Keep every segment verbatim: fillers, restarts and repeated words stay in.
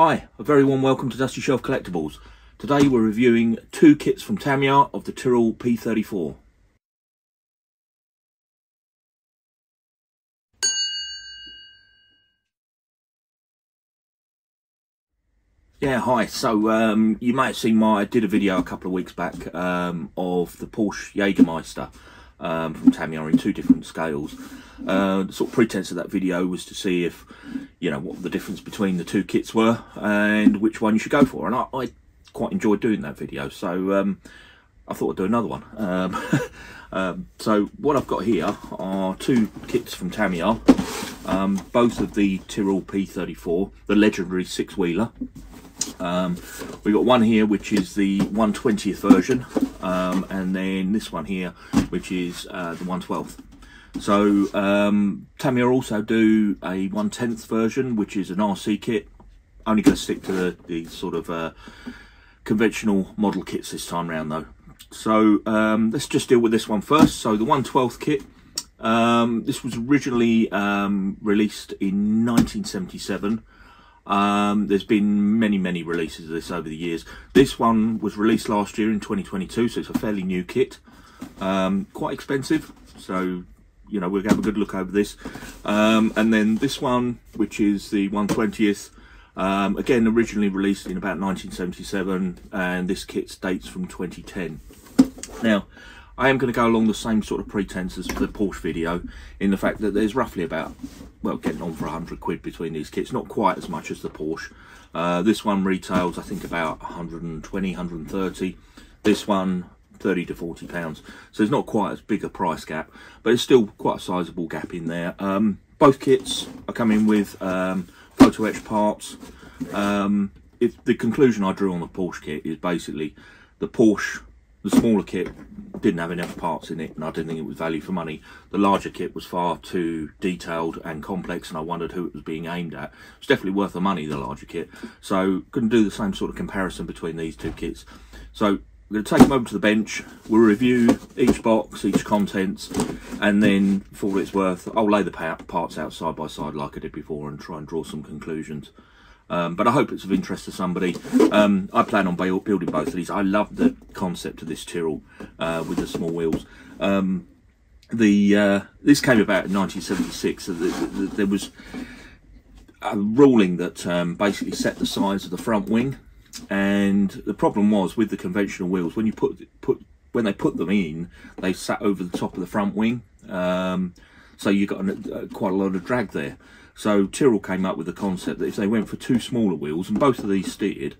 Hi, a very warm welcome to Dusty Shelf Collectables. Today we're reviewing two kits from Tamiya of the Tyrrell P thirty-four. Yeah, hi. So um, you may have seen my, I did a video a couple of weeks back um, of the Porsche Jägermeister um, from Tamiya in two different scales. Uh, the sort of pretense of that video was to see if, you know, what the difference between the two kits were and which one you should go for. And I, I quite enjoyed doing that video, so um, I thought I'd do another one. Um, um, so what I've got here are two kits from Tamiya, um, both of the Tyrrell P thirty-four, the legendary six-wheeler. Um, we've got one here which is the one twentieth version, um, and then this one here which is uh, the one twelfth. So um, Tamiya also do a one tenth version, which is an R C kit. Only going to stick to the, the sort of uh, conventional model kits this time round though. So um, let's just deal with this one first. So the one twelfth kit, um, this was originally um, released in nineteen seventy-seven. Um, there's been many, many releases of this over the years. This one was released last year in twenty twenty-two, so it's a fairly new kit. Um, quite expensive, so you know, we'll have a good look over this. Um, and then this one, which is the one twentieth, um, again, originally released in about nineteen seventy-seven, and this kit dates from twenty ten. Now, I am going to go along the same sort of pretense as the Porsche video, in the fact that there's roughly about, well, getting on for a hundred quid between these kits, not quite as much as the Porsche. Uh, this one retails, I think, about a hundred and twenty, a hundred and thirty. This one, thirty to forty pounds, so it's not quite as big a price gap, but it's still quite a sizable gap in there. Um, both kits are coming with um, photo etch parts. Um, if the conclusion I drew on the Porsche kit is basically the Porsche, the smaller kit didn't have enough parts in it, and I didn't think it was value for money. The larger kit was far too detailed and complex, and I wondered who it was being aimed at. It's definitely worth the money, the larger kit, so couldn't do the same sort of comparison between these two kits. So we're going to take them over to the bench, we'll review each box, each contents, and then for what it's worth, I'll lay the parts out side by side like I did before and try and draw some conclusions. Um, but I hope it's of interest to somebody. Um, I plan on building both of these. I love the concept of this Tyrrell uh, with the small wheels. Um, the uh, this came about in nineteen seventy-six. So the, the, the, there was a ruling that um, basically set the size of the front wing. And the problem was with the conventional wheels, when you put put when they put them in, they sat over the top of the front wing, um, so you got an, uh, quite a lot of drag there. So Tyrrell came up with the concept that if they went for two smaller wheels, and both of these steered,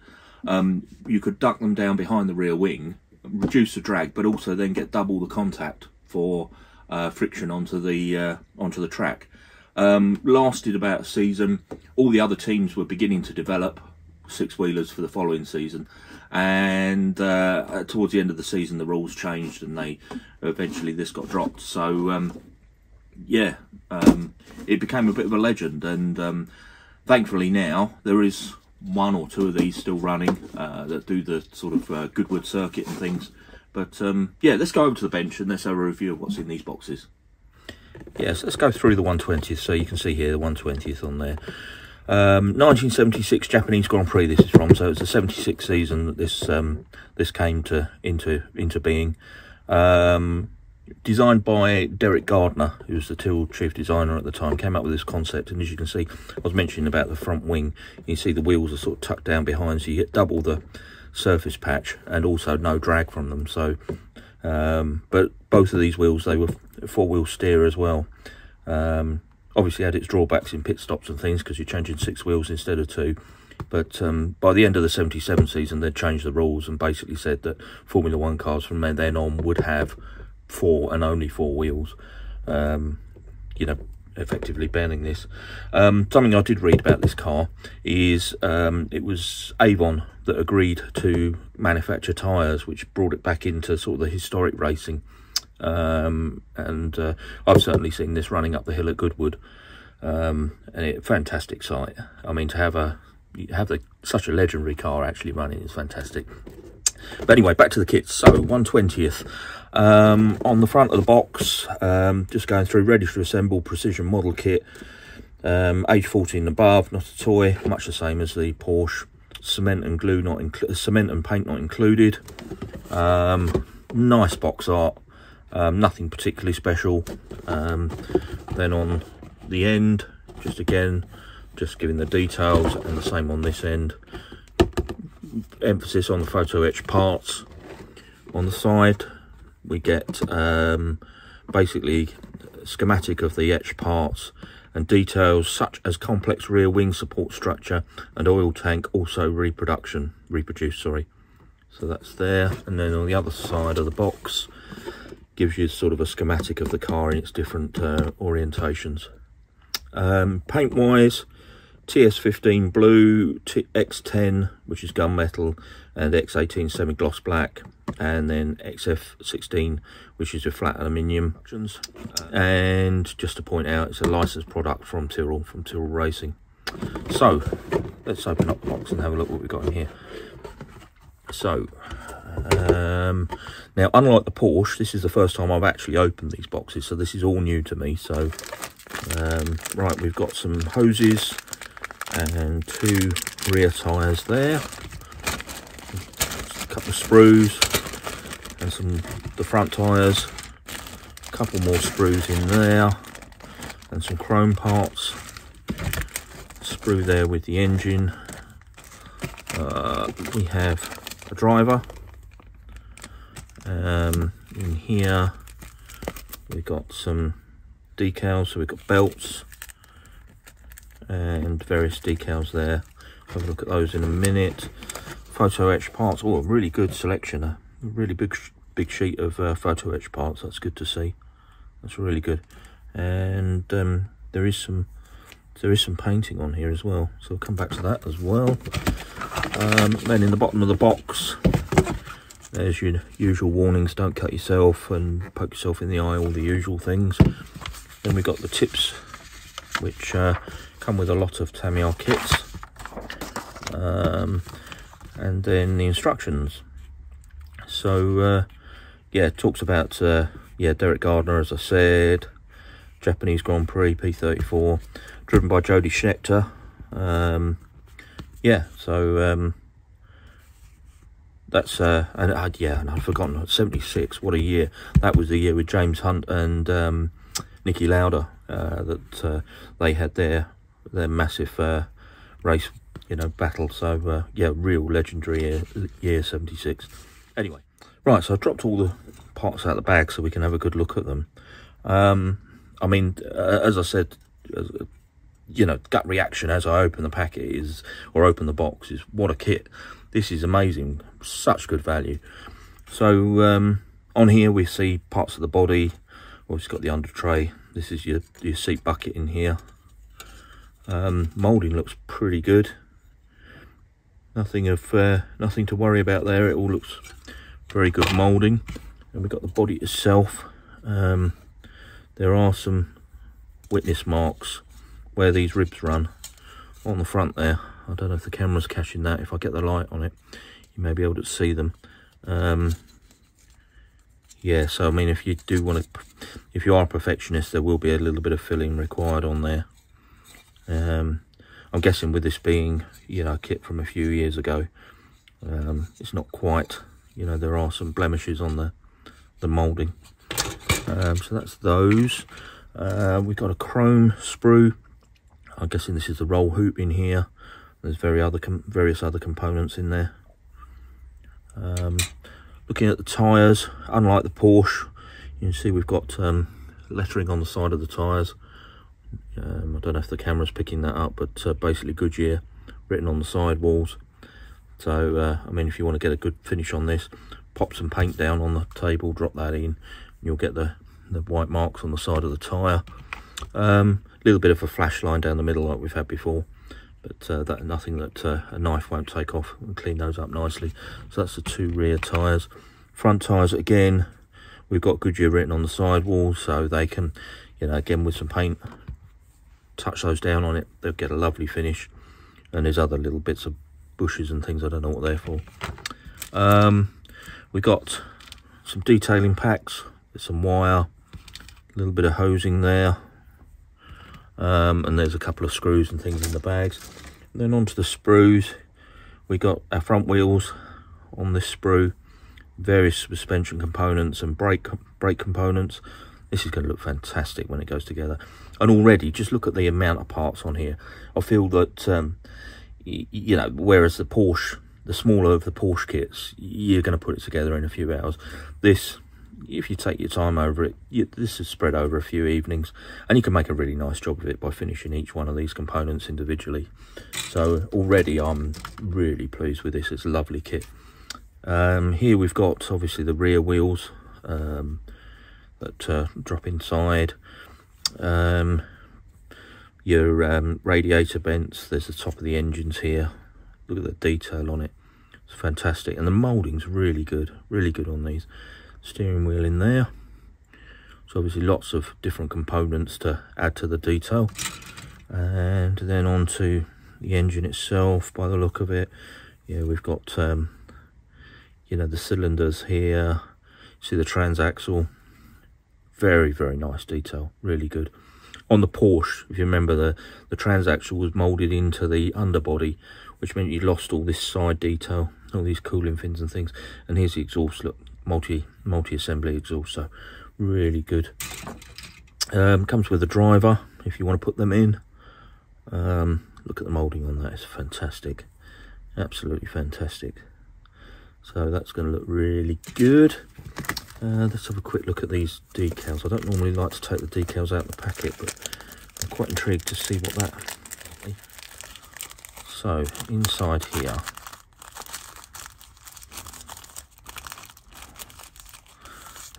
um, you could duck them down behind the rear wing, reduce the drag, but also then get double the contact for uh, friction onto the uh, onto the track. Um, lasted about a season. All the other teams were beginning to develop six-wheelers for the following season, and uh, towards the end of the season the rules changed and they eventually this got dropped. So um, yeah, um, it became a bit of a legend, and um, thankfully now there is one or two of these still running uh, that do the sort of uh, Goodwood circuit and things. But um, yeah, let's go over to the bench and let's have a review of what's in these boxes. Yes, let's go through the one twentieth. So you can see here the one twentieth on there. Um, nineteen seventy-six Japanese Grand Prix this is from, so it's the seventy-six season that this um, this came to into into being. Um, designed by Derek Gardner, who was the Tyrrell chief designer at the time, came up with this concept, and as you can see, I was mentioning about the front wing. You see the wheels are sort of tucked down behind, so you get double the surface patch and also no drag from them. So, um, but both of these wheels, they were four-wheel steer as well. Um, Obviously had its drawbacks in pit stops and things because you're changing six wheels instead of two. But um, by the end of the seventy-seven season, they'd changed the rules and basically said that Formula One cars from then on would have four and only four wheels, um, you know, effectively banning this. Um, something I did read about this car is um, it was Avon that agreed to manufacture tyres, which brought it back into sort of the historic racing. Um, and uh, I've certainly seen this running up the hill at Goodwood, um, and it's a fantastic sight. I mean, to have a have the, such a legendary car actually running is fantastic. But anyway, back to the kits. So one twentieth um, on the front of the box, um, just going through ready to assemble precision model kit. Um, age fourteen and above, not a toy, much the same as the Porsche. Cement and glue not included, cement and paint not included. Um, nice box art, um, nothing particularly special. Um, then on the end, just again, just giving the details, and the same on this end. Emphasis on the photo etched parts. On the side, we get um, basically a schematic of the etched parts and details such as complex rear wing support structure and oil tank, also reproduction, reproduced, sorry. So that's there. And then on the other side of the box, gives you sort of a schematic of the car in its different uh, orientations. Um, paint-wise, T S fifteen blue, X ten, which is gunmetal, and X eighteen semi-gloss black, and then X F sixteen, which is a flat aluminium. And just to point out, it's a licensed product from Tyrrell, from Tyrrell Racing. So let's open up the box and have a look what we've got in here. So um, now, unlike the Porsche, this is the first time I've actually opened these boxes, so this is all new to me. So um, right, we've got some hoses and two rear tyres there, a couple of sprues and some the front tyres, a couple more sprues in there, and some chrome parts, sprue there with the engine. Uh, we have a driver. Um, in here we've got some decals, so we've got belts and various decals there. Have a look at those in a minute. Photo etched parts, oh, a really good selection. A really big big sheet of uh, photo etched parts, that's good to see. That's really good. And um, there is some there is some painting on here as well, so we'll come back to that as well. Um, then in the bottom of the box, there's your usual warnings, don't cut yourself and poke yourself in the eye, all the usual things. Then we've got the tips, which uh, come with a lot of Tamiya kits, um, and then the instructions. So uh, yeah, it talks about uh, yeah, Derek Gardner, as I said, Japanese Grand Prix P thirty-four, driven by Jody Scheckter. Um, yeah, so um, that's uh, and uh, yeah, and I'd forgotten seventy-six. What a year! That was the year with James Hunt and um, Niki Lauda. Uh, that uh, they had their their massive uh, race, you know, battle. So uh, yeah, real legendary year, year seventy-six. Anyway, right. So I dropped all the parts out of the bag so we can have a good look at them. Um, I mean, uh, as I said, uh, you know, gut reaction as I open the packet is, or open the box is, what a kit! This is amazing. Such good value. So um, on here we see parts of the body. Well, it's got the under tray. This is your, your seat bucket in here. Um, moulding looks pretty good. Nothing of uh, nothing to worry about there. It all looks very good moulding. And we've got the body itself. Um, there are some witness marks where these ribs run on the front there. I don't know if the camera's catching that. If I get the light on it, you may be able to see them. Um, Yeah, so I mean, if you do want to, if you are a perfectionist, there will be a little bit of filling required on there. Um, I'm guessing with this being, you know, a kit from a few years ago, um, it's not quite, you know, there are some blemishes on the, the moulding. Um, so that's those. Uh, we've got a chrome sprue. I'm guessing this is the roll hoop in here. There's very other com various other components in there. Um, Looking at the tyres, unlike the Porsche, you can see we've got um, lettering on the side of the tyres. Um, I don't know if the camera's picking that up, but uh, basically Goodyear written on the side walls. So, uh, I mean, if you want to get a good finish on this, pop some paint down on the table, drop that in, and you'll get the, the white marks on the side of the tyre. A um, little bit of a flash line down the middle like we've had before. But uh, that, nothing that uh, a knife won't take off, and clean those up nicely. So that's the two rear tyres. Front tyres, again, we've got Goodyear written on the sidewalls, so they can, you know, again with some paint, touch those down on it. They'll get a lovely finish. And there's other little bits of bushes and things, I don't know what they're for. Um, we've got some detailing packs, some wire, a little bit of hosing there. Um, and there's a couple of screws and things in the bags. And then onto the sprues, we got our front wheels on this sprue, various suspension components and brake brake components. This is going to look fantastic when it goes together. And already, just look at the amount of parts on here. I feel that, um, you know, whereas the Porsche, the smaller of the Porsche kits, you're going to put it together in a few hours. This, if you take your time over it, you, this is spread over a few evenings. And you can make a really nice job of it by finishing each one of these components individually. So already I'm really pleased with this. It's a lovely kit. Um, here we've got, obviously, the rear wheels. Um, that uh, drop inside, um, your um, radiator vents, there's the top of the engines here, look at the detail on it, it's fantastic, and the moulding's really good, really good on these, steering wheel in there, so obviously lots of different components to add to the detail, and then onto the engine itself, by the look of it, yeah, we've got, um, you know, the cylinders here, see the transaxle. Very, very nice detail, really good. On the Porsche, if you remember, the, the transaxle was moulded into the underbody, which meant you lost all this side detail, all these cooling fins and things. And here's the exhaust, look, multi, multi-assembly exhaust, so really good. Um, comes with a driver, if you want to put them in. Um, look at the moulding on that, it's fantastic. Absolutely fantastic. So that's going to look really good. Uh, let's have a quick look at these decals. I don't normally like to take the decals out of the packet, but I'm quite intrigued to see what that... So, inside here.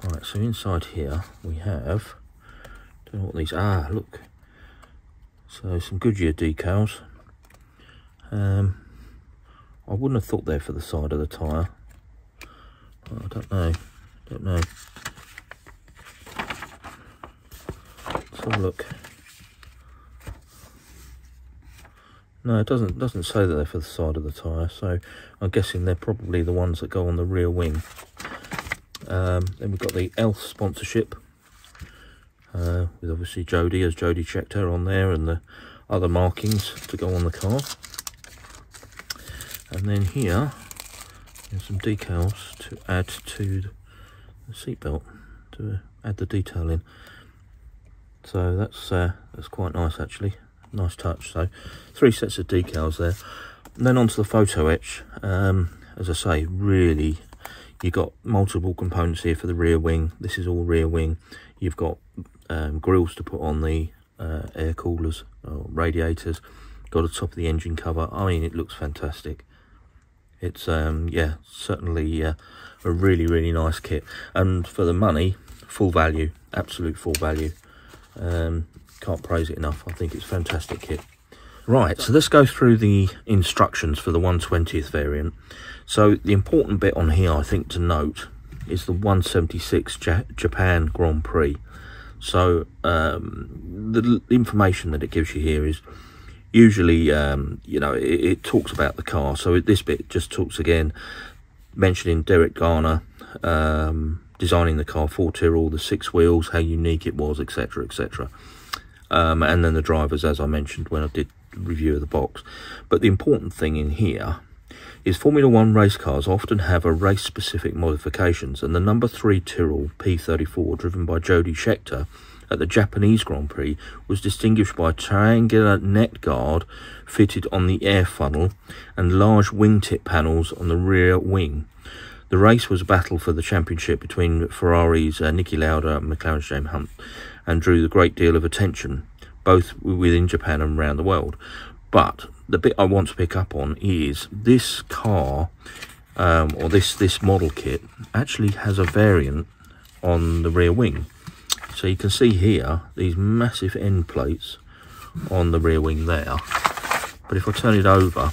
Right, so inside here we have... I don't know what these are, look. So, some Goodyear decals. Um, I wouldn't have thought they're for the side of the tyre. I don't know. Don't know. Let's have a look. No, it doesn't doesn't say that they're for the side of the tyre, so I'm guessing they're probably the ones that go on the rear wing. Um, then we've got the Elf sponsorship, uh, with obviously Jody as Jody Scheckter on there, and the other markings to go on the car. And then here, there's some decals to add to the seatbelt to add the detail in, so that's uh, that's quite nice, actually, nice touch. So three sets of decals there, and then onto the photo etch. Um, as I say, really, you've got multiple components here for the rear wing. This is all rear wing. You've got um, grills to put on the uh, air coolers or radiators. Got a top of the engine cover. I mean, it looks fantastic. It's um yeah, certainly uh, a really really nice kit, and for the money, full value, absolute full value. Um can't praise it enough. I think it's a fantastic kit. Right, so let's go through the instructions for the one twentieth variant. So the important bit on here, I think, to note is the one seventy-six Ja- Japan Grand Prix. So um the information that it gives you here is usually, um, you know, it, it talks about the car. So it, this bit just talks again, mentioning Derek Gardner, um, designing the car for Tyrrell, the six wheels, how unique it was, et cetera, et cetera. Um, and then the drivers, as I mentioned when I did review of the box. But the important thing in here is Formula One race cars often have a race-specific modifications, and the number three Tyrrell P thirty-four, driven by Jody Scheckter, at the Japanese Grand Prix, was distinguished by a triangular neck guard fitted on the air funnel and large wingtip panels on the rear wing. The race was a battle for the championship between Ferrari's uh, Niki Lauda and McLaren's James Hunt, and drew a great deal of attention, both within Japan and around the world. But the bit I want to pick up on is this car, um, or this, this model kit, actually has a variant on the rear wing. So you can see here these massive end plates on the rear wing there. But if I turn it over,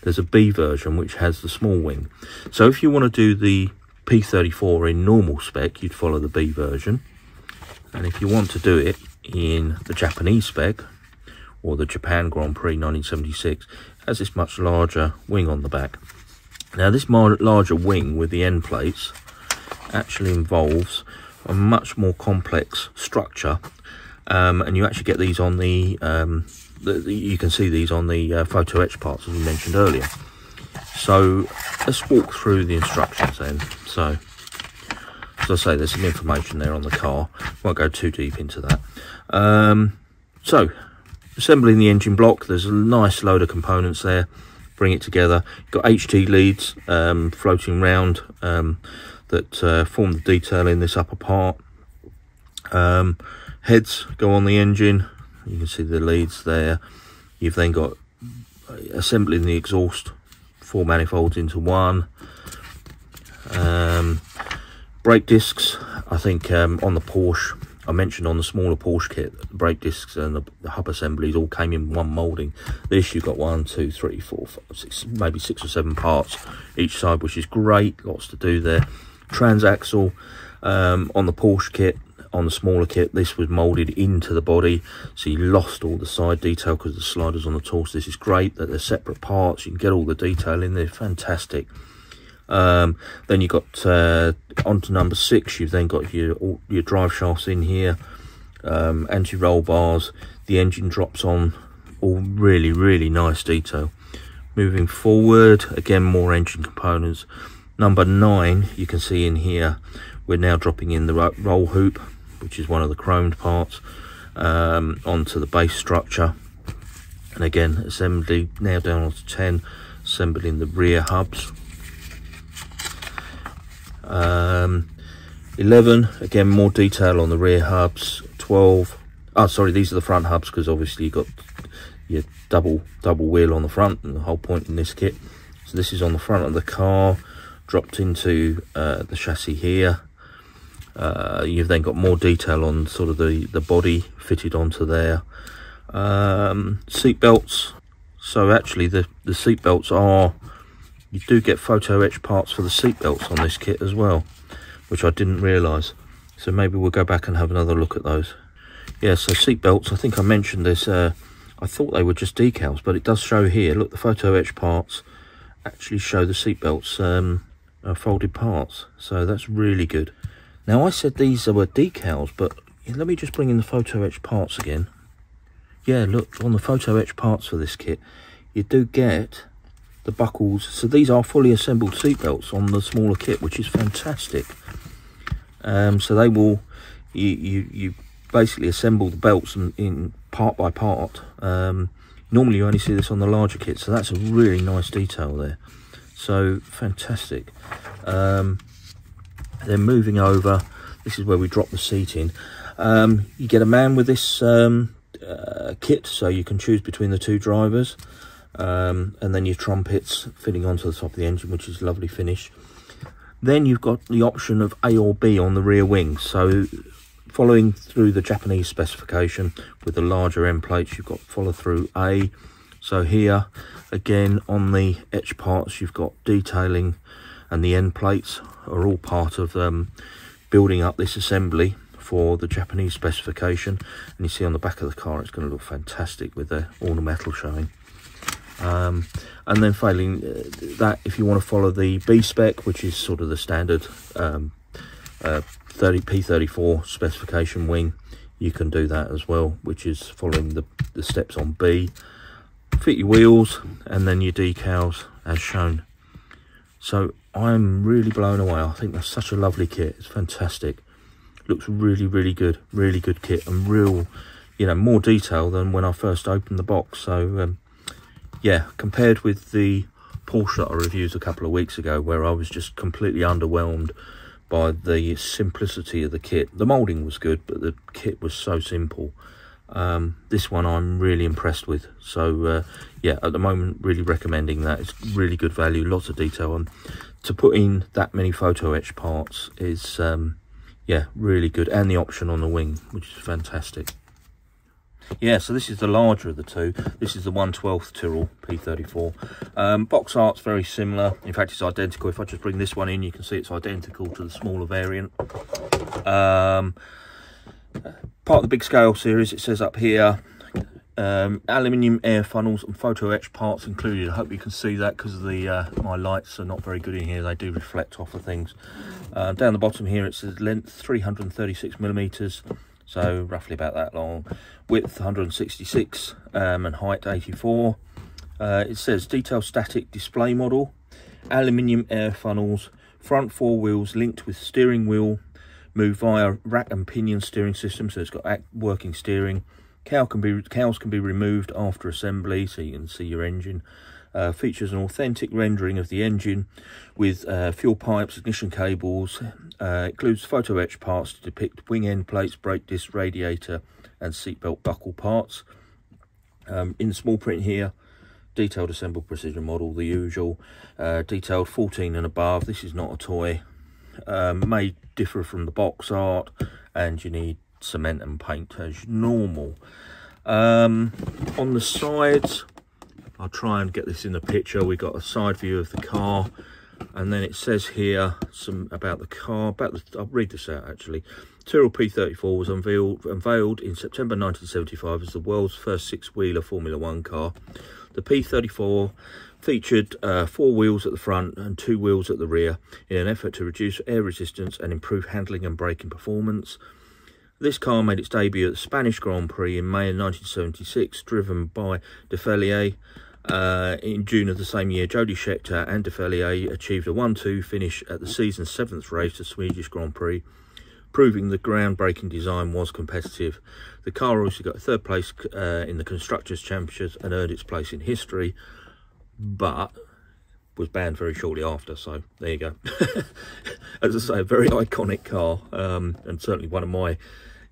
there's a B version which has the small wing. So if you want to do the P thirty-four in normal spec, you'd follow the B version. And if you want to do it in the Japanese spec, or the Japan Grand Prix nineteen seventy-six, it has this much larger wing on the back. Now this larger wing with the end plates actually involves a much more complex structure, Um, and you actually get these on the, um, the, the you can see these on the uh, photo etch parts, as we mentioned earlier. So let's walk through the instructions then. So as I say, there's some information there on the car. Won't go too deep into that. Um, so assembling the engine block, there's a nice load of components there. Bring it together. You've got H T leads um, floating round um, that uh, form the detail in this upper part. Um, heads go on the engine. You can see the leads there. You've then got assembling the exhaust, four manifolds into one. Um, brake discs. I think um, on the Porsche, I mentioned on the smaller Porsche kit, the brake discs and the, the hub assemblies all came in one moulding. This, you've got one, two, three, four, five, six, maybe six or seven parts each side, which is great. Lots to do there. Transaxle um, on the Porsche kit, on the smaller kit, this was moulded into the body, so you lost all the side detail because the sliders on the torso. This is great that they're separate parts. You can get all the detail in there. Fantastic. Um, then you've got uh, onto number six. You've then got your all, your drive shafts in here, um, anti-roll bars, the engine drops on, all really really nice detail. Moving forward, again more engine components. Number nine, you can see in here we're now dropping in the roll hoop, which is one of the chromed parts, um, onto the base structure, and again assembly now down onto ten, assembling the rear hubs. Um, eleven, again more detail on the rear hubs. Twelve, oh sorry, these are the front hubs, because obviously you've got your double double wheel on the front, and the whole point in this kit. So this is on the front of the car, dropped into uh, the chassis here. Uh, you've then got more detail on sort of the the body fitted onto there. Um, seat belts. So actually the the seat belts are, you do get photo etch parts for the seat belts on this kit as well, which I didn't realise. So maybe we'll go back and have another look at those. Yeah, so seat belts, I think I mentioned this. Uh, I thought they were just decals, but it does show here. Look, the photo etch parts actually show the seat belts um, are folded parts. So that's really good. Now, I said these were decals, but let me just bring in the photo etch parts again. Yeah, look, on the photo etch parts for this kit, you do get the buckles. So these are fully assembled seat belts on the smaller kit, which is fantastic. Um, so they will, you, you, you basically assemble the belts in, in part by part. Um, normally you only see this on the larger kit, so that's a really nice detail there. So fantastic. Um, then moving over, this is where we drop the seat in. Um, you get a man with this um, uh, kit, so you can choose between the two drivers. Um, and then your trumpets fitting onto the top of the engine, which is a lovely finish. Then you've got the option of A or B on the rear wing. So following through the Japanese specification with the larger end plates, you've got follow through A. So here again on the etch parts, you've got detailing, and the end plates are all part of um, building up this assembly for the Japanese specification. And you see on the back of the car, it's going to look fantastic with the ornamental showing. Um, and then failing that, if you want to follow the B spec, which is sort of the standard um, uh, P thirty-four specification wing, you can do that as well, which is following the, the steps on B. Fit your wheels and then your decals as shown. So I'm really blown away. I think that's such a lovely kit. It's fantastic. Looks really, really good. Really good kit, and real, you know, more detail than when I first opened the box. So, um, yeah, compared with the Porsche that I reviewed a couple of weeks ago, where I was just completely underwhelmed by the simplicity of the kit. The moulding was good, but the kit was so simple. Um, this one I'm really impressed with. So, uh, yeah, at the moment, really recommending that. It's really good value, lots of detail. And to put in that many photo etch parts is, um, yeah, really good. And the option on the wing, which is fantastic. Yeah, so this is the larger of the two. This is the one twelfth Tyrrell P thirty-four. Um, box art's very similar. In fact, it's identical. If I just bring this one in, you can see it's identical to the smaller variant. Um, part of the big scale series, it says up here, um, aluminium air funnels and photo etch parts included. I hope you can see that, because the uh, my lights are not very good in here. They do reflect off of things. Uh, down the bottom here, it says length three hundred thirty-six millimeters. so roughly about that long. Width one hundred sixty-six um, and height eighty-four. Uh, it says detail static display model, aluminium air funnels, front four wheels linked with steering wheel, move via rack and pinion steering system, so it's got working steering. Cowl can be, cowls can be removed after assembly, so you can see your engine. Uh, features an authentic rendering of the engine with uh, fuel pipes, ignition cables. Uh, includes photo etched parts to depict wing end plates, brake disc, radiator and seatbelt buckle parts. Um, in the small print here, detailed assembled precision model, the usual. Uh, detailed fourteen and above, this is not a toy. Um, may differ from the box art, and you need cement and paint as normal. Um, on the sides, I'll try and get this in the picture. We've got a side view of the car, and then it says here some about the car. About the, I'll read this out actually. Tyrrell P thirty-four was unveiled, unveiled in September nineteen seventy-five as the world's first six-wheeler Formula One car. The P thirty-four featured uh, four wheels at the front and two wheels at the rear in an effort to reduce air resistance and improve handling and braking performance. This car made its debut at the Spanish Grand Prix in May of nineteen seventy-six, driven by Defelier. Uh, in June of the same year, Jody Scheckter and Defelier achieved a one two finish at the season's seventh race, the Swedish Grand Prix, proving the groundbreaking design was competitive. The car also got third place uh, in the Constructors' Championships and earned its place in history, but was banned very shortly after, so there you go. As I say, a very iconic car, um, and certainly one of my,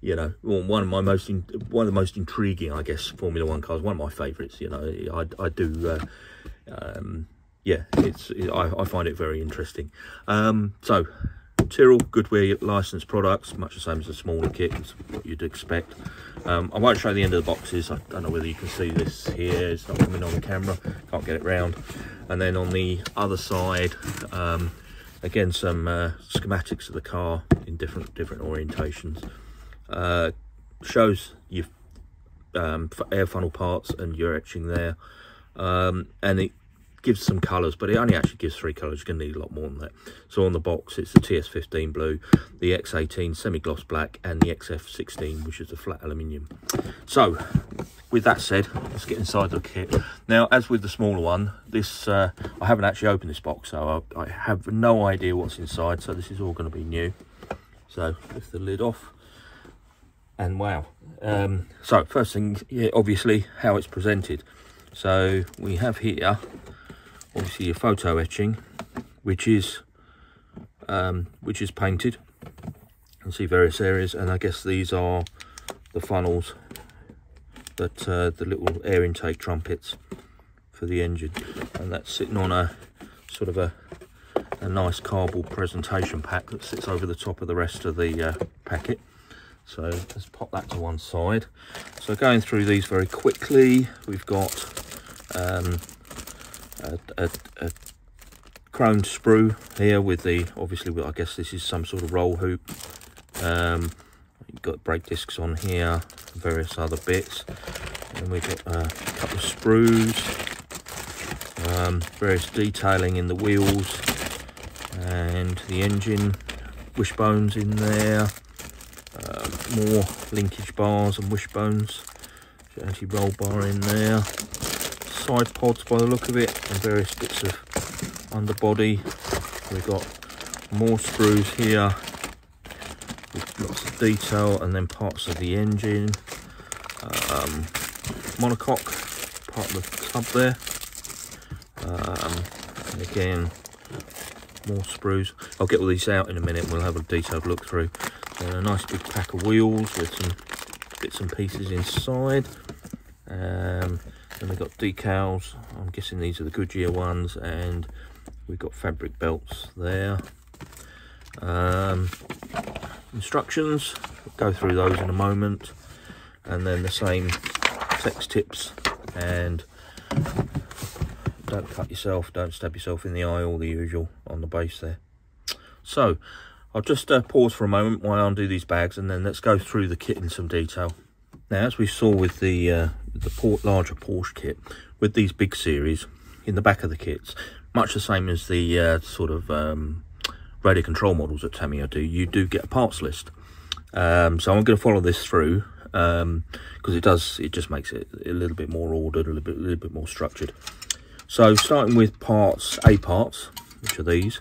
you know, one of my most, in, one of the most intriguing, I guess, Formula One cars. One of my favourites. You know, I, I do, uh, um, yeah, it's it, I, I find it very interesting. Um, so, Tyrrell Goodyear licensed products, much the same as a smaller kit, is what you'd expect. Um, I won't show the end of the boxes. I don't know whether you can see this here. It's not coming on the camera. Can't get it round. And then on the other side, um, again some uh, schematics of the car in different different orientations. Uh, shows your um, air funnel parts and your etching there, um, and it gives some colours, but it only actually gives three colours. You're going to need a lot more than that. So on the box, it's the T S fifteen blue, the X eighteen semi-gloss black, and the X F sixteen, which is the flat aluminium. So with that said, let's get inside the kit. Now, as with the smaller one, this uh, I haven't actually opened this box, so I, I have no idea what's inside, so this is all going to be new. So lift the lid off. And wow. Um, so first thing, yeah, obviously, how it's presented. So we have here, obviously, your photo etching, which is um, which is painted. You can see various areas, and I guess these are the funnels, that uh, the little air intake trumpets for the engine, and that's sitting on a sort of a, a nice cardboard presentation pack that sits over the top of the rest of the uh, packet. So let's pop that to one side. So going through these very quickly, we've got um, a, a, a chrome sprue here with the, obviously, I guess this is some sort of roll hoop. Um, you've got brake discs on here, various other bits. And we've got a couple of sprues, um, various detailing in the wheels and the engine, wishbones in there. Uh, more linkage bars and wishbones, anti-roll bar in there, side pods by the look of it, and various bits of underbody. We've got more sprues here with lots of detail, and then parts of the engine, um, monocoque, part of the club there, um, and again more sprues. I'll get all these out in a minute and we'll have a detailed look through. And a nice big pack of wheels with some bits and pieces inside. Um, then we've got decals. I'm guessing these are the Goodyear ones, and we've got fabric belts there. Um, instructions, we'll go through those in a moment. And then the same text tips, and don't cut yourself, don't stab yourself in the eye, all the usual on the base there. So I'll just uh, pause for a moment while I undo these bags, and then let's go through the kit in some detail. Now, as we saw with the uh, the port larger Porsche kit, with these big series, in the back of the kits, much the same as the uh, sort of um, radio control models that Tamiya do, you do get a parts list. Um, so I'm going to follow this through, because um, it does, it just makes it a little bit more ordered, a little bit, a little bit more structured. So starting with parts, A parts, which are these,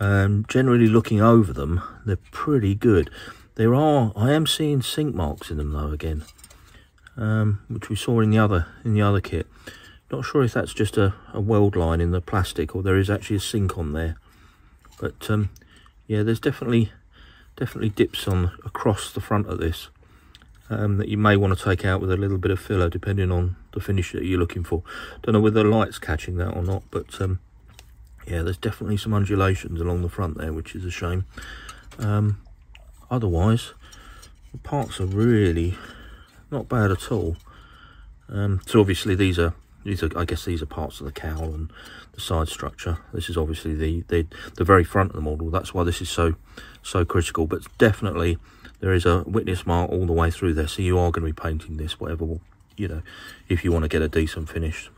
um, generally looking over them, they're pretty good. There are, I am seeing sink marks in them though again, um, which we saw in the other, in the other kit. Not sure if that's just a, a weld line in the plastic or there is actually a sink on there. But um, yeah, there's definitely definitely dips on across the front of this um, that you may want to take out with a little bit of filler, depending on the finish that you're looking for. Don't know whether the light's catching that or not, but um, yeah, there's definitely some undulations along the front there, which is a shame. Um, otherwise, the parts are really not bad at all. Um, so obviously these are These are, I guess these are parts of the cowl and the side structure. This is obviously the, the the very front of the model. That's why this is so so critical. But definitely there is a witness mark all the way through there. So you are going to be painting this, whatever, you know, if you want to get a decent finish.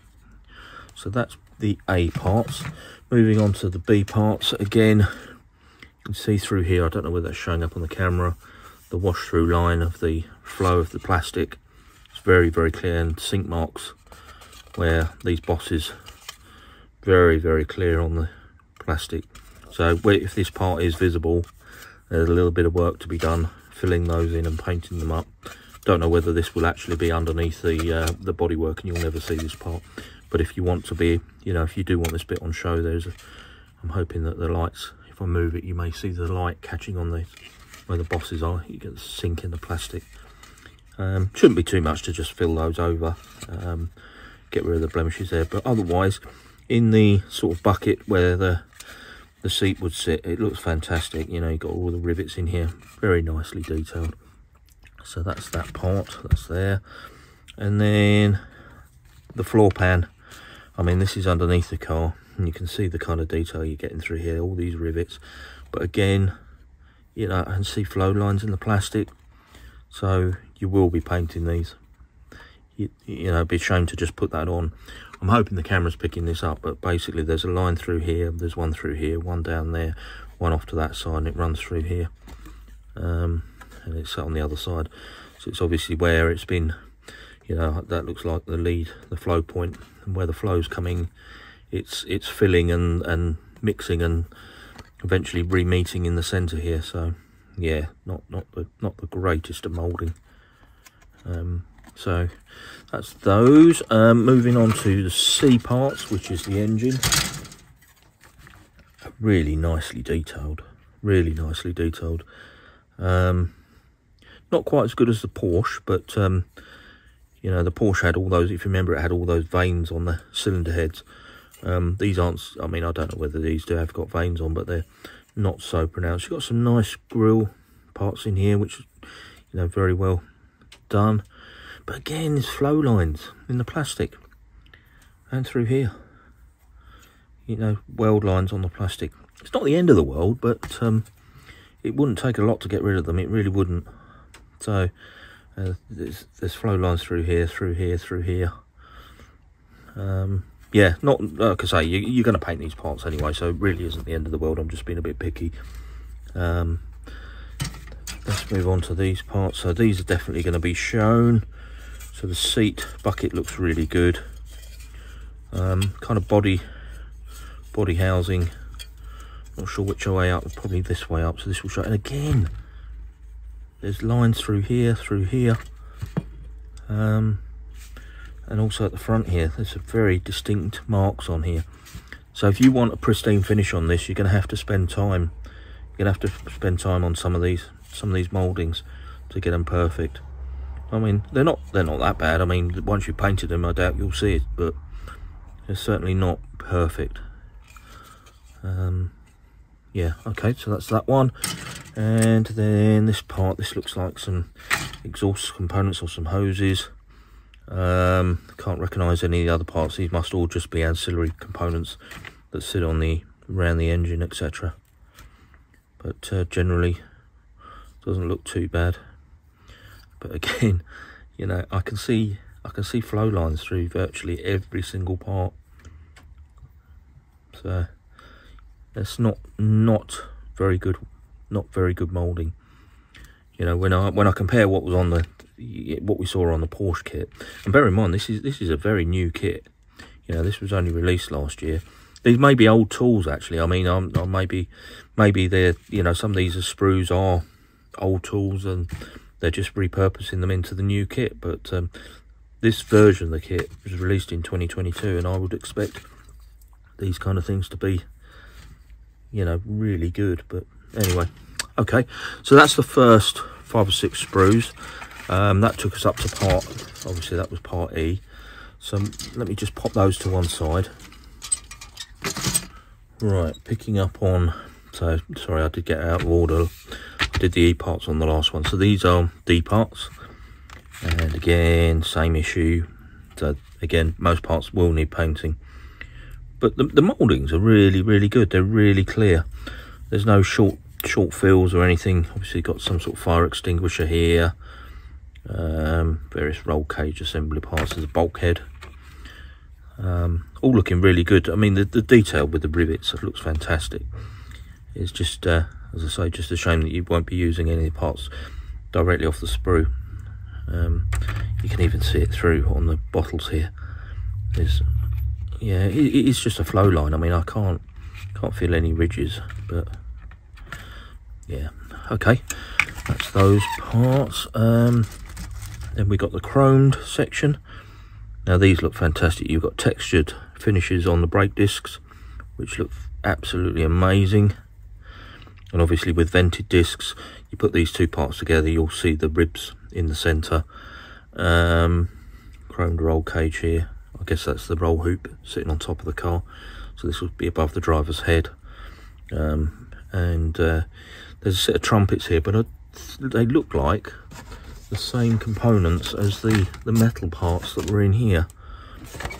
So that's the A parts. Moving on to the B parts. Again, you can see through here, I don't know whether that's showing up on the camera, the wash through line of the flow of the plastic. It's very, very clear, and sink marks where these bosses very very clear on the plastic. So if this part is visible, there's a little bit of work to be done filling those in and painting them up. Don't know whether this will actually be underneath the uh, the bodywork, and you'll never see this part. But if you want to be, you know, if you do want this bit on show, there's a, I'm hoping that the lights, if I move it, you may see the light catching on the where the bosses are. You can sink in the plastic. Um, shouldn't be too much to just fill those over. Um, get rid of the blemishes there. But otherwise, in the sort of bucket where the the seat would sit, it looks fantastic. You know, you've got all the rivets in here, very nicely detailed. So that's that part, that's there. And then the floor pan, I mean, this is underneath the car, and you can see the kind of detail you're getting through here, all these rivets. But again, you know, I can see flow lines in the plastic, so you will be painting these. You, you know, it'd be a shame to just put that on. I'm hoping the camera's picking this up, but basically there's a line through here, there's one through here, one down there, one off to that side, and it runs through here. Um, and it's on the other side. So it's obviously where it's been, you know, that looks like the lead, the flow point, and where the flow's coming, it's it's filling and, and mixing and eventually re-meeting in the centre here. So, yeah, not, not, the, not the greatest of moulding. Um... So that's those. Um, moving on to the C parts, which is the engine. Really nicely detailed, really nicely detailed. Um, not quite as good as the Porsche, but um, you know, the Porsche had all those, if you remember, it had all those veins on the cylinder heads. Um, these aren't, I mean, I don't know whether these do have got veins on, but they're not so pronounced. You've got some nice grille parts in here, which, you know, very well done. But again, there's flow lines in the plastic and through here. You know, weld lines on the plastic. It's not the end of the world, but um, it wouldn't take a lot to get rid of them. It really wouldn't. So uh, there's, there's flow lines through here, through here, through here. Um, yeah, not like I say, you, you're going to paint these parts anyway, so it really isn't the end of the world. I'm just being a bit picky. Um, let's move on to these parts. So these are definitely going to be shown. So the seat bucket looks really good. Um, kind of body, body housing. Not sure which way up, probably this way up. So this will show. And again, there's lines through here, through here. Um, and also at the front here, there's some very distinct marks on here. So if you want a pristine finish on this, you're going to have to spend time. You're going to have to spend time on some of these, some of these mouldings to get them perfect. I mean, they're not they're not that bad. I mean, once you've painted them, I doubt you'll see it, but they're certainly not perfect. Um, yeah, okay, so that's that one. And then this part, this looks like some exhaust components or some hoses. Um, can't recognise any of the other parts. These must all just be ancillary components that sit on the around the engine, et cetera. But uh, generally, doesn't look too bad. But again, you know, I can see I can see flow lines through virtually every single part. So it's not not very good, not very good moulding. You know, when I when I compare what was on the what we saw on the Porsche kit, and bear in mind this is this is a very new kit. You know, this was only released last year. These may be old tools, actually. I mean, I'm, I maybe maybe they're, you know, some of these sprues are old tools and they're just repurposing them into the new kit. But um, this version of the kit was released in twenty twenty-two, and I would expect these kind of things to be, you know, really good. But anyway, okay, so that's the first five or six sprues. Um, that took us up to part, obviously that was part E. So let me just pop those to one side. Right, picking up on, so sorry, I did get out of order. I did the E parts on the last one. So these are D parts. And again, same issue. So again, most parts will need painting. But the, the mouldings are really, really good. They're really clear. There's no short short fills or anything. Obviously got some sort of fire extinguisher here. Um, various roll cage assembly parts. There's a bulkhead. Um, all looking really good. I mean, the, the detail with the rivets, it looks fantastic. It's just, uh, as I say, just a shame that you won't be using any parts directly off the sprue. Um, you can even see it through on the bottles here. There's, yeah, it, it's just a flow line. I mean, I can't can't feel any ridges, but yeah, okay, that's those parts. Um, then we got the chromed section. Now these look fantastic. You've got textured finishes on the brake discs, which look absolutely amazing. And obviously with vented discs, you put these two parts together, you'll see the ribs in the centre. Um, chromed roll cage here. I guess that's the roll hoop sitting on top of the car. So this will be above the driver's head. Um, and uh, there's a set of trumpets here, but I, they look like the same components as the the metal parts that were in here.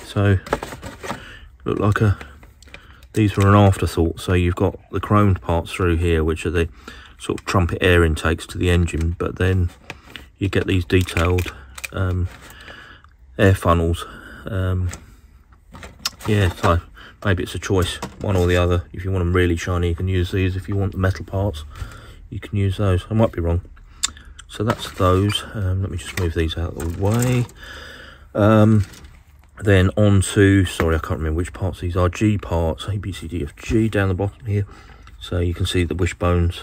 So look like a these were an afterthought. So you've got the chromed parts through here, which are the sort of trumpet air intakes to the engine, but then you get these detailed um air funnels. Um yeah, so maybe it's a choice, one or the other. If you want them really shiny, you can use these. If you want the metal parts, you can use those. I might be wrong. So that's those. Um, let me just move these out of the way. Um, then on to, sorry, I can't remember which parts these are. G parts, A, B, C, D, F, G down the bottom here. So you can see the wishbones.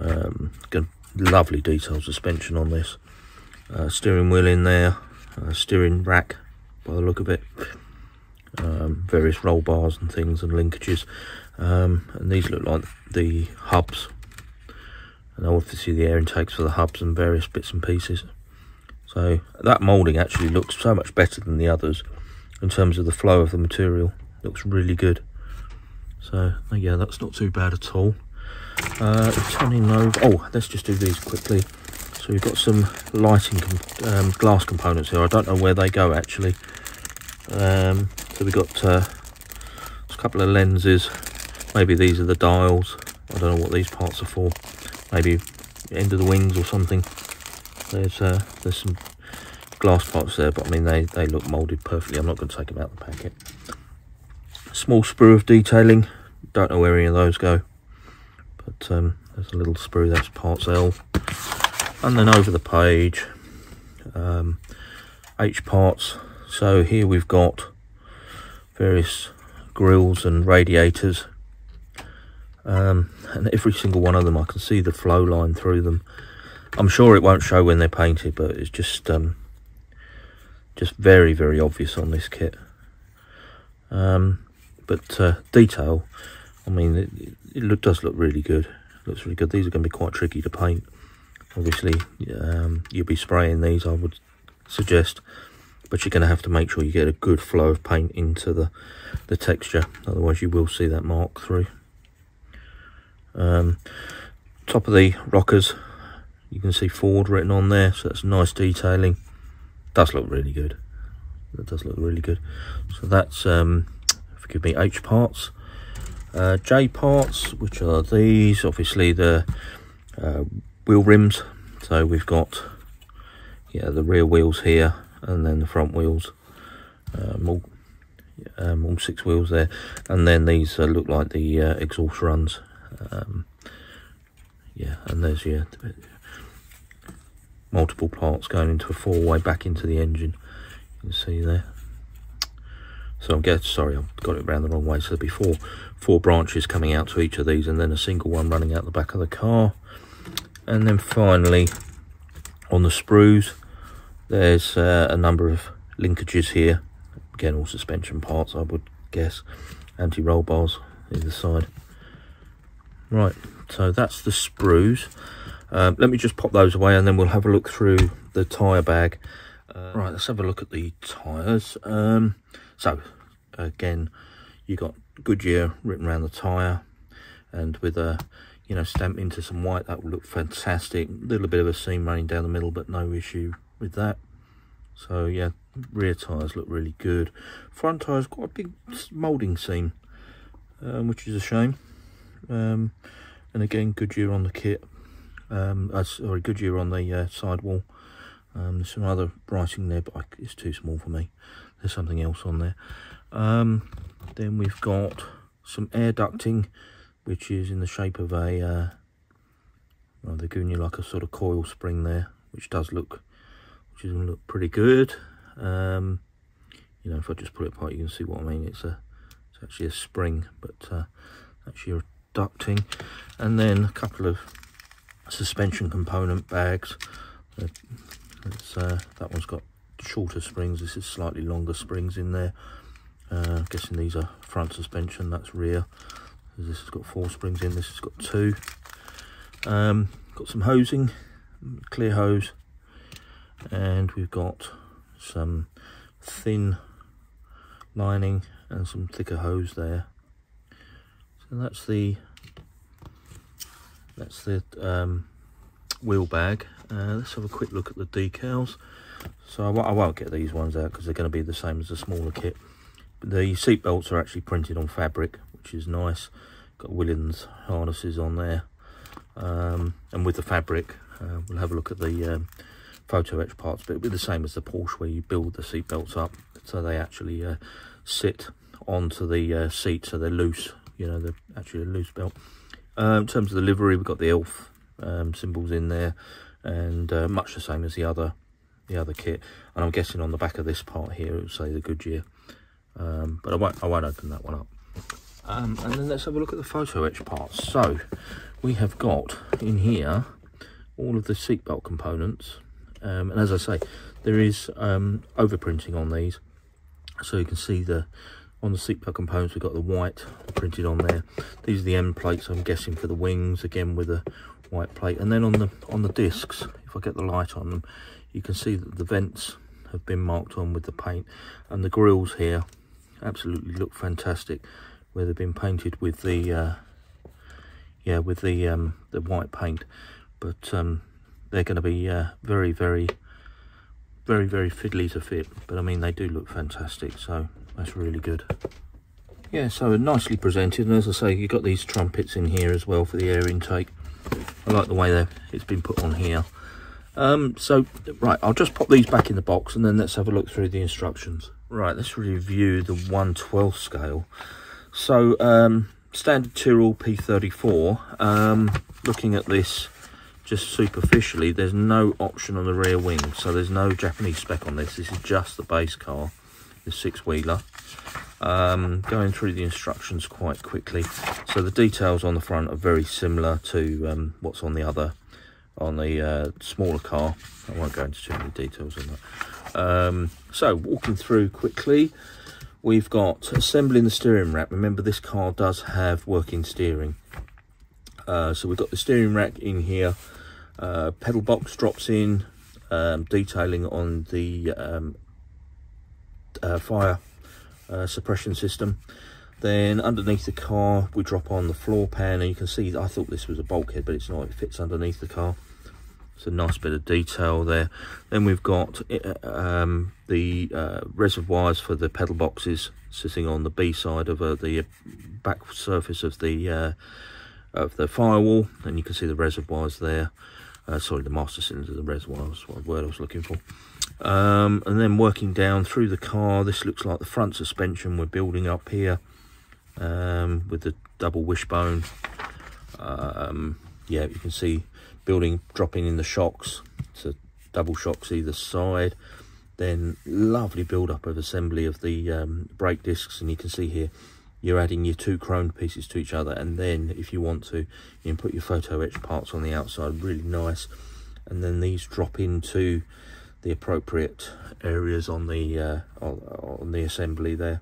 Um, got lovely detailed suspension on this. Uh, steering wheel in there. Uh, steering rack, by the look of it. Um, various roll bars and things and linkages. Um, and these look like the hubs. And obviously the air intakes for the hubs and various bits and pieces. So that moulding actually looks so much better than the others in terms of the flow of the material. It looks really good. So yeah, that's not too bad at all. Uh, turning over, oh, let's just do these quickly. So we've got some lighting um, glass components here. I don't know where they go actually. Um, so we've got uh, a couple of lenses. Maybe these are the dials. I don't know what these parts are for. Maybe end of the wings or something. There's uh, there's some glass parts there, but I mean they, they look moulded perfectly. I'm not going to take them out of the packet. Small sprue of detailing. Don't know where any of those go. But um, there's a little sprue, that's parts L. And then over the page, um, H parts. So here we've got various grills and radiators. Um, and every single one of them I can see the flow line through them. I'm sure it won't show when they're painted, but it's just um, just very very obvious on this kit. Um, but uh, detail, I mean it, it look, does look really good. It looks really good. These are going to be quite tricky to paint, obviously. Um, you'll be spraying these, I would suggest, but you're going to have to make sure you get a good flow of paint into the, the texture, otherwise you will see that mark through. Um, top of the rockers, you can see Ford written on there, so that's nice detailing. Does look really good. That does look really good. So that's um, forgive me, H parts, uh, J parts, which are these. Obviously the uh, wheel rims. So we've got yeah the rear wheels here, and then the front wheels. Um, all, um, all six wheels there, and then these uh, look like the uh, exhaust runs. Um, yeah, and there's your multiple parts going into a four-way back into the engine. You can see there. So I'm getting, sorry, I've got it around the wrong way. So there'll be four, four branches coming out to each of these, and then a single one running out the back of the car. And then finally, on the sprues, there's uh, a number of linkages here. Again, all suspension parts, I would guess. Anti-roll bars either side. Right, so that's the sprues. Um, let me just pop those away, and then we'll have a look through the tyre bag. Uh, right, let's have a look at the tyres. Um, so, again, you got Goodyear written around the tyre, and with a, you know, stamp into some white, that will look fantastic. A little bit of a seam running down the middle, but no issue with that. So, yeah, rear tyres look really good. Front tyres, quite a big moulding seam, um, which is a shame. Um, and again, Goodyear on the kit. Um, uh, sorry, Goodyear on the uh, sidewall. Um, there's some other writing there, but I, it's too small for me. There's something else on there. Um, then we've got some air ducting, which is in the shape of a, uh, well, they're giving you like a sort of coil spring there, which does look, which is going to look pretty good. Um, you know, if I just pull it apart, you can see what I mean. It's a, it's actually a spring, but uh, actually a ducting. And then a couple of suspension component bags. It's, uh, that one's got shorter springs, this is slightly longer springs in there. Uh, I'm guessing these are front suspension, that's rear. This has got four springs in, this has got two. Um, got some hosing, clear hose, and we've got some thin lining and some thicker hose there. So that's the That's the um, wheel bag. Uh, let's have a quick look at the decals. So I, I won't get these ones out because they're going to be the same as the smaller kit. But the seat belts are actually printed on fabric, which is nice. Got Willans harnesses on there. Um, and with the fabric, uh, we'll have a look at the um, photo etch parts. But it'll be the same as the Porsche where you build the seat belts up. So they actually uh, sit onto the uh, seat, so they're loose. You know, they're actually a loose belt. Uh, in terms of the livery, we've got the Elf um, symbols in there, and uh, much the same as the other the other kit. And I'm guessing on the back of this part here, it would say the Goodyear. Um, but I won't, I won't open that one up. Um, and then let's have a look at the photo etch parts. So we have got in here all of the seatbelt components. Um, and as I say, there is um, overprinting on these. So you can see the... On the seatbelt components, we've got the white printed on there. These are the end plates, I'm guessing, for the wings, again with a white plate. And then on the on the discs, if I get the light on them, you can see that the vents have been marked on with the paint. And the grills here absolutely look fantastic, where they've been painted with the uh, yeah with the um, the white paint. But um, they're going to be uh, very, very, very, very fiddly to fit. But I mean, they do look fantastic. So. That's really good. Yeah, so nicely presented, and as I say, you've got these trumpets in here as well for the air intake. I like the way that it's been put on here. Um, so, right, I'll just pop these back in the box, and then let's have a look through the instructions. Right, let's review the one twelfth scale. So, um, standard Tyrrell P thirty-four. Um, looking at this just superficially, there's no option on the rear wing, so there's no Japanese spec on this. This is just the base car. The six-wheeler. Um, going through the instructions quite quickly. So the details on the front are very similar to um, what's on the other, on the uh, smaller car. I won't go into too many details on that. Um, so walking through quickly, we've got assembling the steering rack. Remember, this car does have working steering. Uh, so we've got the steering rack in here. Uh, pedal box drops in. Um, detailing on the um, Uh, fire uh, suppression system. Then underneath the car we drop on the floor pan, and you can see I thought this was a bulkhead, but it's not. It fits underneath the car. It's a nice bit of detail there. Then we've got um, the uh, reservoirs for the pedal boxes sitting on the B side of uh, the back surface of the uh, of the firewall, and you can see the reservoirs there. Uh, sorry, the master cylinder, the reservoir was what word I was looking for. Um, and then working down through the car, this looks like the front suspension we're building up here um, with the double wishbone. Um, yeah, you can see building, dropping in the shocks to double shocks either side. Then lovely build-up of assembly of the um, brake discs, and you can see here you're adding your two chrome pieces to each other, and then if you want to, you can put your photo etched parts on the outside, really nice. And then these drop into the appropriate areas on the uh, on, on the assembly there.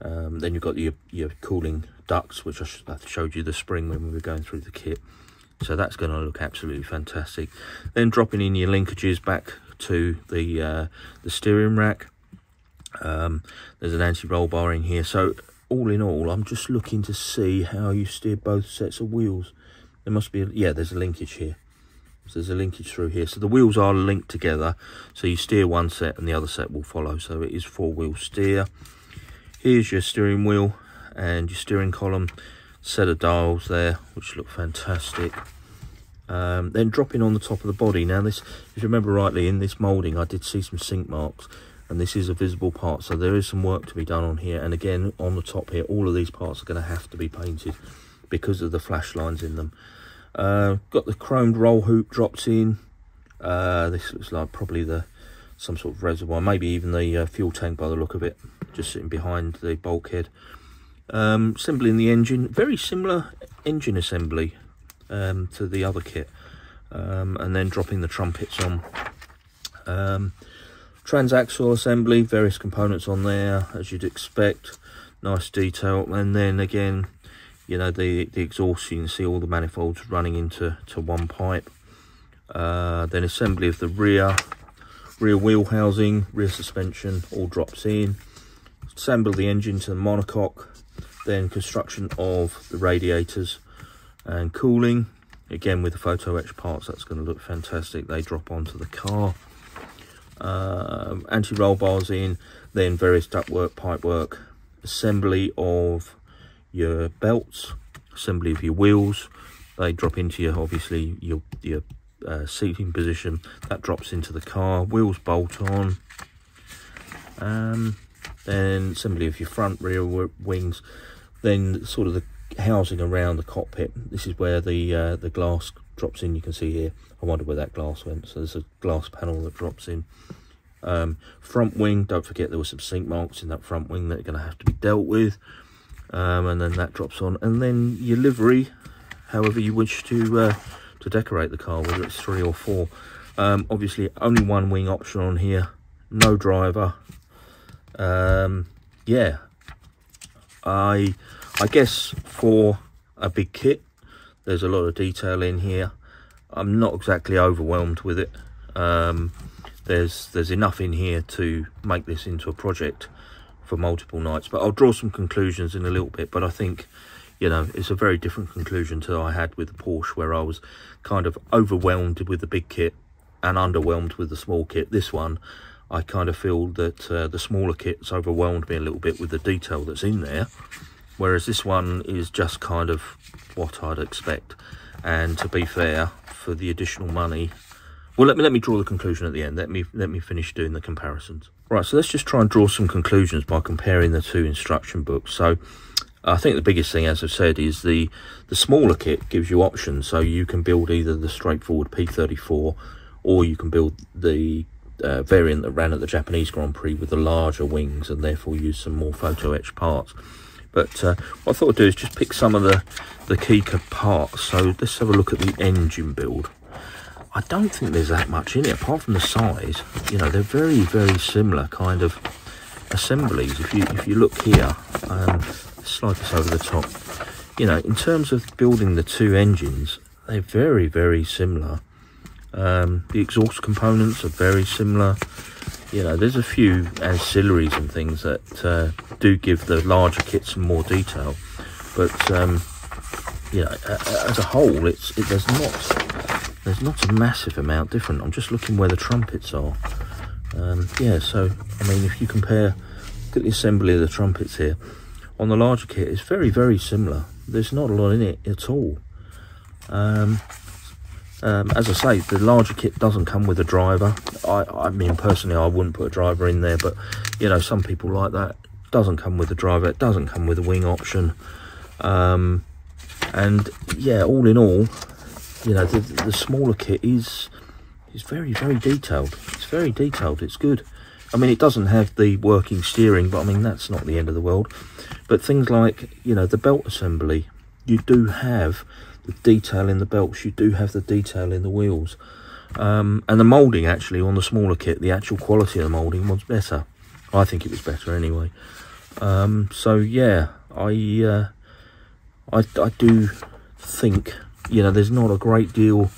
Um, then you've got your, your cooling ducts, which I, sh I showed you the spring when we were going through the kit. So that's going to look absolutely fantastic. Then dropping in your linkages back to the uh, the steering rack. Um, there's an anti-roll bar in here. So all in all, I'm just looking to see how you steer both sets of wheels. There must be, a, yeah, there's a linkage here. So there's a linkage through here. So the wheels are linked together. So you steer one set and the other set will follow. So it is four-wheel steer. Here's your steering wheel and your steering column. Set of dials there, which look fantastic. Um, then dropping on the top of the body. Now this, if you remember rightly, in this moulding I did see some sink marks, and this is a visible part, so there is some work to be done on here. And again, on the top here, all of these parts are going to have to be painted because of the flash lines in them. Uh, got the chromed roll hoop dropped in. Uh, this looks like probably the some sort of reservoir, maybe even the uh, fuel tank by the look of it, just sitting behind the bulkhead. Um, assembling the engine, very similar engine assembly um, to the other kit, um, and then dropping the trumpets on. Um, transaxle assembly, various components on there as you'd expect, nice detail. And then again, you know, the, the exhaust, you can see all the manifolds running into to one pipe. Uh, then assembly of the rear, rear wheel housing, rear suspension, all drops in. Assemble the engine to the monocoque. Then construction of the radiators and cooling, again with the photo etched parts. That's going to look fantastic. They drop onto the car. Uh, anti-roll bars in, then various ductwork, pipework, assembly of your belts, assembly of your wheels. They drop into your, obviously your your uh, seating position. That drops into the car. Wheels bolt on. Um, then assembly of your front, rear wings. Then sort of the housing around the cockpit. This is where the uh, the glass drops in. You can see here, I wonder where that glass went. So there's a glass panel that drops in. Um, front wing, don't forget there were some sink marks in that front wing that are going to have to be dealt with. Um, and then that drops on. And then your livery, however you wish to uh, to decorate the car, whether it's three or four. Um, obviously only one wing option on here, no driver. Um, yeah, I I guess for a big kit, there's a lot of detail in here. I'm not exactly overwhelmed with it. Um, there's there's enough in here to make this into a project for multiple nights. But I'll draw some conclusions in a little bit. But I think, you know, it's a very different conclusion to I had with the Porsche, where I was kind of overwhelmed with the big kit and underwhelmed with the small kit. This one, I kind of feel that uh, the smaller kit's overwhelmed me a little bit with the detail that's in there, whereas this one is just kind of what I'd expect. And to be fair, for the additional money, well, let me let me draw the conclusion at the end. Let me let me finish doing the comparisons. Right, so let's just try and draw some conclusions by comparing the two instruction books. So I think the biggest thing, as I've said, is the the smaller kit gives you options. So you can build either the straightforward P thirty-four, or you can build the Uh, variant that ran at the Japanese Grand Prix with the larger wings, and therefore use some more photo etched parts. But uh, what I thought I'd do is just pick some of the the key parts. So let's have a look at the engine build. I don't think there's that much in it apart from the size. You know, they're very very similar kind of assemblies. If you if you look here, um, slide this over the top. You know, in terms of building the two engines, they're very very similar. Um, the exhaust components are very similar. You know, there's a few ancillaries and things that uh, do give the larger kit some more detail, but um, you know, as a whole, it's it, there's not there's not a massive amount different. I'm just looking where the trumpets are. Um, yeah, so I mean, if you compare, look at the assembly of the trumpets here on the larger kit, it's very very similar. There's not a lot in it at all. Um, Um, as I say, the larger kit doesn't come with a driver. I, I mean, personally, I wouldn't put a driver in there, but, you know, some people like that. It doesn't come with a driver. It doesn't come with a wing option. Um, and, yeah, all in all, you know, the, the smaller kit is is very, very detailed. It's very detailed. It's good. I mean, it doesn't have the working steering, but I mean, that's not the end of the world. But things like, you know, the belt assembly, you do have the detail in the belts. You do have the detail in the wheels. Um, and the moulding, actually, on the smaller kit, the actual quality of the moulding was better. I think it was better anyway. Um, so, yeah, I, uh, I, I do think, you know, there's not a great deal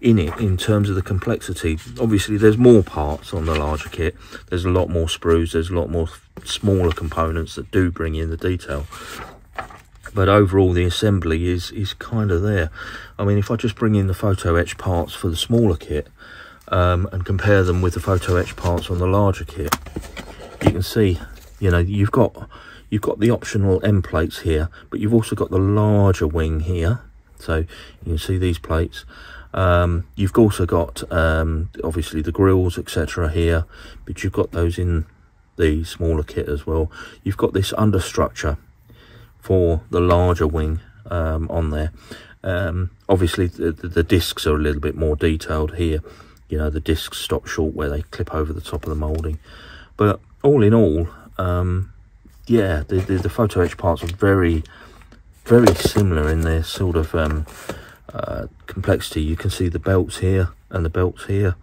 in it in terms of the complexity. Obviously, there's more parts on the larger kit. There's a lot more sprues. There's a lot more smaller components that do bring in the detail. But overall, the assembly is is kind of there. I mean, if I just bring in the photo etch parts for the smaller kit um, and compare them with the photo etch parts on the larger kit, you can see, you know, you've got you've got the optional end plates here, but you've also got the larger wing here. So you can see these plates. Um, you've also got um, obviously the grills, et cetera here, but you've got those in the smaller kit as well. You've got this understructure for the larger wing um, on there. Um, obviously the, the, the discs are a little bit more detailed here. You know, the discs stop short where they clip over the top of the moulding. But all in all, um, yeah, the, the, the photo etch parts are very, very similar in their sort of um, uh, complexity. You can see the belts here and the belts here.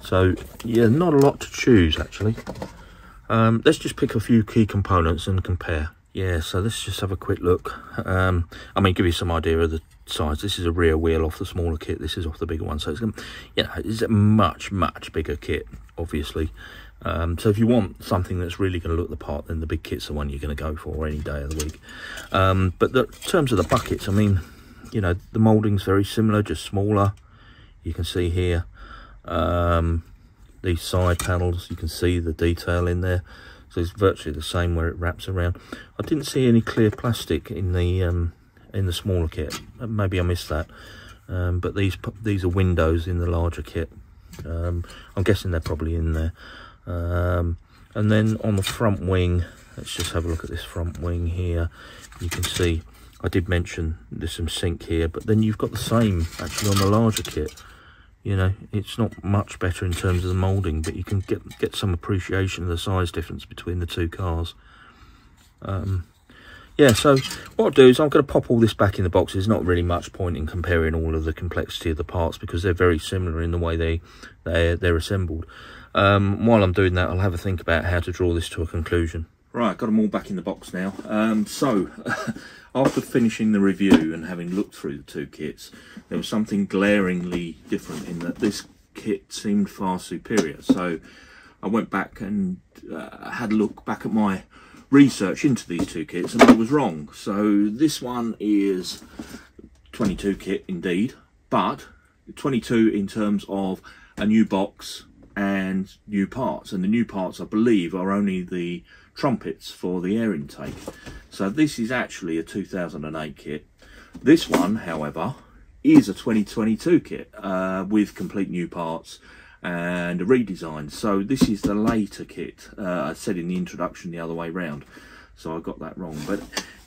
So yeah, not a lot to choose actually. Um, let's just pick a few key components and compare. Yeah, so let's just have a quick look. Um, I mean, give you some idea of the size. This is a rear wheel off the smaller kit. This is off the bigger one. So it's gonna, you know, it's a much, much bigger kit, obviously. Um, so if you want something that's really going to look the part, then the big kit's the one you're going to go for any day of the week. Um, but the, in terms of the buckets, I mean, you know, the moulding's very similar, just smaller. You can see here um, these side panels. You can see the detail in there. So it's virtually the same where it wraps around. I didn't see any clear plastic in the um, in the smaller kit. Maybe I missed that. Um, but these these are windows in the larger kit. Um, I'm guessing they're probably in there. Um, and then on the front wing, let's just have a look at this front wing here. You can see I did mention there's some sink here, but then you've got the same actually on the larger kit. You know, it's not much better in terms of the moulding, but you can get get some appreciation of the size difference between the two cars. Um, yeah, so what I'll do is I'm going to pop all this back in the box. There's not really much point in comparing all of the complexity of the parts because they're very similar in the way they, they, they're assembled. Um, while I'm doing that, I'll have a think about how to draw this to a conclusion. Right, got them all back in the box now. Um, so, after finishing the review and having looked through the two kits, there was something glaringly different in that this kit seemed far superior. So, I went back and uh, had a look back at my research into these two kits, and I was wrong. So, this one is twenty-two kit indeed, but twenty-two in terms of a new box and new parts. And the new parts, I believe, are only the trumpets for the air intake. So this is actually a two thousand eight kit. This one, however, is a twenty twenty-two kit uh, with complete new parts and a redesign. So this is the later kit. uh, I said in the introduction the other way round, so I got that wrong. But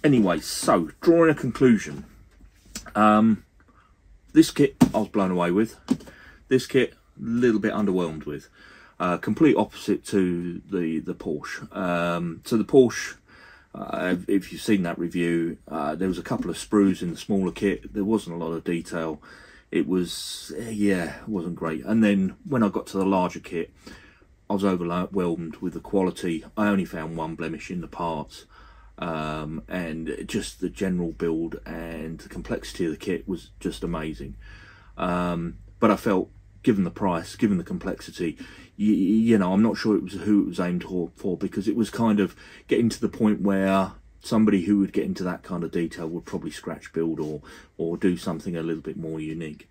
anyway, so drawing a conclusion, um, this kit I was blown away with. This kit a little bit underwhelmed with. Uh, complete opposite to the the Porsche. Um, so the Porsche, uh, if you've seen that review, uh, there was a couple of sprues in the smaller kit. There wasn't a lot of detail. It was, yeah, it wasn't great. And then when I got to the larger kit, I was overwhelmed with the quality. I only found one blemish in the parts, um, and just the general build and the complexity of the kit was just amazing. Um, but I felt, given the price, given the complexity, you, you know, I'm not sure it was who it was aimed for, because it was kind of getting to the point where somebody who would get into that kind of detail would probably scratch build or or do something a little bit more unique.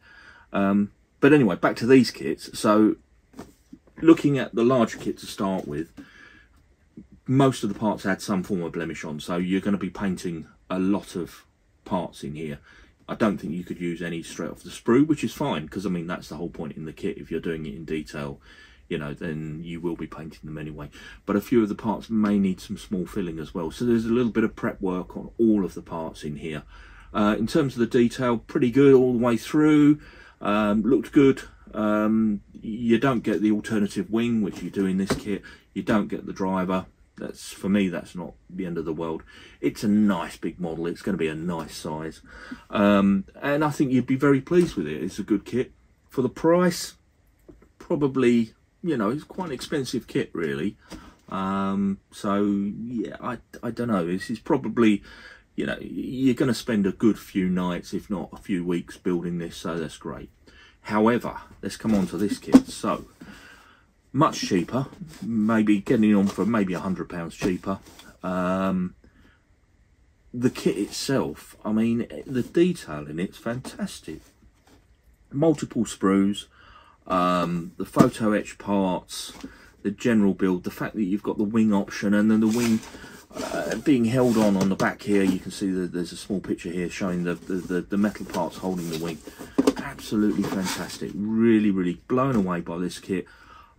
Um, but anyway, back to these kits. So looking at the larger kit to start with, most of the parts had some form of blemish on, so you're going to be painting a lot of parts in here. I don't think you could use any straight off the sprue, which is fine, because I mean that's the whole point in the kit. If you're doing it in detail, you know, then you will be painting them anyway. But a few of the parts may need some small filling as well, so there's a little bit of prep work on all of the parts in here. Uh, in terms of the detail, pretty good all the way through. Um, looked good, Um, you don't get the alternative wing, which you do in this kit. You don't get the driver. That's, for me, that's not the end of the world. It's a nice big model. It's going to be a nice size. Um, and I think you'd be very pleased with it. It's a good kit. For the price, probably, you know, it's quite an expensive kit, really. Um, so, yeah, I, I don't know. This is probably, you know, you're going to spend a good few nights, if not a few weeks, building this. So that's great. However, let's come on to this kit. So, much cheaper, maybe getting on for maybe a hundred pounds cheaper. Um, the kit itself, I mean, the detail in it's fantastic. Multiple sprues, um, the photo etch parts, the general build, the fact that you've got the wing option, and then the wing uh, being held on on the back here. You can see that there's a small picture here showing the, the, the, the metal parts holding the wing. Absolutely fantastic. Really, really blown away by this kit.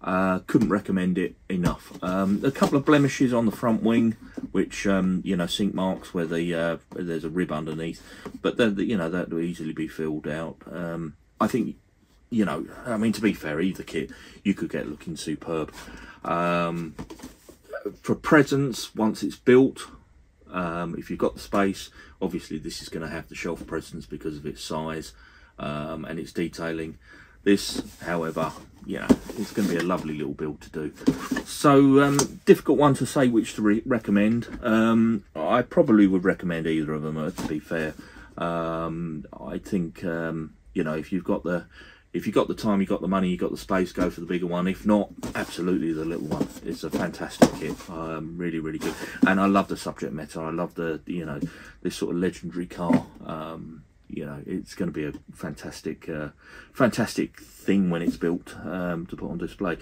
Uh, couldn't recommend it enough. Um, a couple of blemishes on the front wing, which, um, you know, sink marks where the, uh, there's a rib underneath, but, the, you know, that will easily be filled out. Um, I think, you know, I mean, to be fair, either kit, you could get looking superb. Um, for presence, once it's built, um, if you've got the space, obviously this is going to have the shelf presence because of its size um, and its detailing. This, however, yeah, it's going to be a lovely little build to do. So, um, difficult one to say which to re recommend. Um, I probably would recommend either of them, to be fair. Um, I think, um, you know, if you've got the, if you've got the time, you've got the money, you've got the space, go for the bigger one. If not, absolutely the little one. It's a fantastic kit, um, really, really good. And I love the subject matter. I love the, you know, this sort of legendary car. Um, You know, it's going to be a fantastic, uh, fantastic thing when it's built um, to put on display.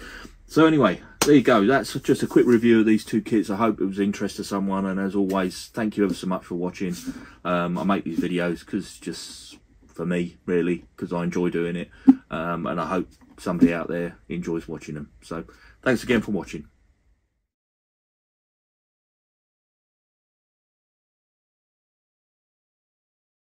So anyway, there you go. That's just a quick review of these two kits. I hope it was of interest to someone. And as always, thank you ever so much for watching. Um, I make these videos because just for me, really, because I enjoy doing it. Um, and I hope somebody out there enjoys watching them. So thanks again for watching.